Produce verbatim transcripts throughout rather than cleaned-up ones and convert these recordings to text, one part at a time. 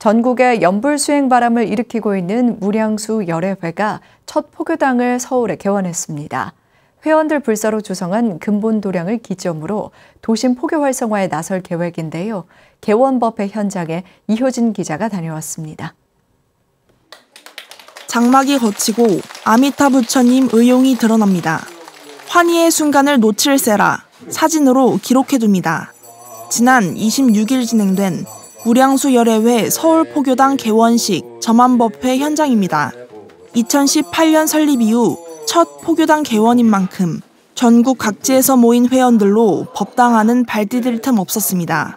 전국에 연불수행 바람을 일으키고 있는 무량수여래회가 첫 포교당을 서울에 개원했습니다. 회원들 불사로 조성한 근본도량을 기점으로 도심 포교 활성화에 나설 계획인데요. 개원법회 현장에 이효진 기자가 다녀왔습니다. 장막이 걷히고 아미타 부처님 의용이 드러납니다. 환희의 순간을 놓칠세라 사진으로 기록해둡니다. 지난 이십육일 진행된 무량수여래회 서울포교당 개원식 점안법회 현장입니다. 이천십팔년 설립 이후 첫 포교당 개원인 만큼 전국 각지에서 모인 회원들로 법당안은 발디딜 틈 없었습니다.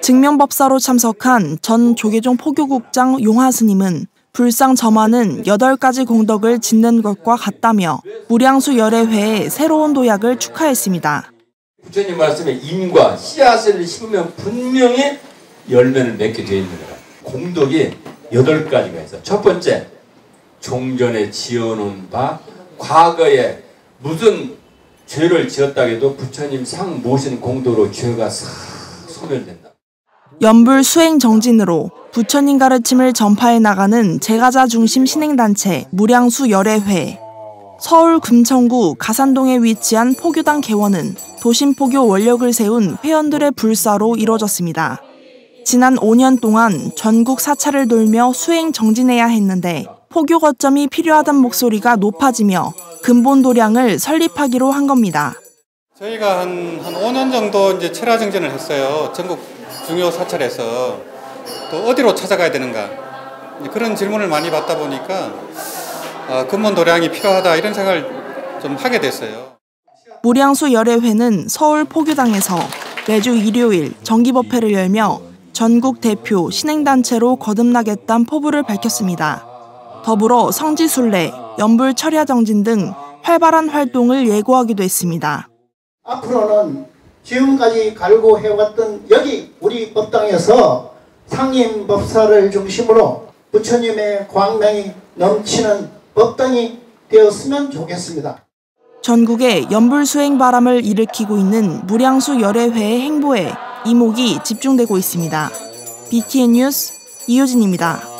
증명법사로 참석한 전 조계종 포교국장 용화 스님은 불상 점안은 여덟 가지 공덕을 짓는 것과 같다며 무량수여래회의 새로운 도약을 축하했습니다. 부처님 말씀에 인과 씨앗을 심으면 분명히 열매를 맺게 되어 있는 거라. 공덕이 여덟 가지가 있어. 첫 번째, 종전에 지어놓은 바, 과거에 무슨 죄를 지었다 해도 부처님 상 모신 공덕으로 죄가 싹 소멸된다. 연불 수행 정진으로 부처님 가르침을 전파해 나가는 제가자 중심 신행단체 무량수여래회. 서울 금천구 가산동에 위치한 포교당 개원은 도심포교 원력을 세운 회원들의 불사로 이뤄졌습니다. 지난 오 년 동안 전국 사찰을 돌며 수행 정진해야 했는데 포교 거점이 필요하다는 목소리가 높아지며 근본 도량을 설립하기로 한 겁니다. 저희가 한, 한 오 년 정도 이제 체라 정진을 했어요. 전국 중요 사찰에서 또 어디로 찾아가야 되는가 그런 질문을 많이 받다 보니까 아, 근본 도량이 필요하다 이런 생각을 좀 하게 됐어요. 무량수여래회는 서울 포교당에서 매주 일요일 정기법회를 열며 전국 대표 신행단체로 거듭나겠다는 포부를 밝혔습니다. 더불어 성지순례, 연불 철야 정진 등 활발한 활동을 예고하기도 했습니다. 앞으로는 지금까지 갈고 해왔던 여기 우리 법당에서 상임 법사를 중심으로 부처님의 광명이 넘치는 법당이 되었으면 좋겠습니다. 전국에 연불 수행 바람을 일으키고 있는 무량수여래회의 행보에 이목이 집중되고 있습니다. 비티엔 뉴스 이효진입니다.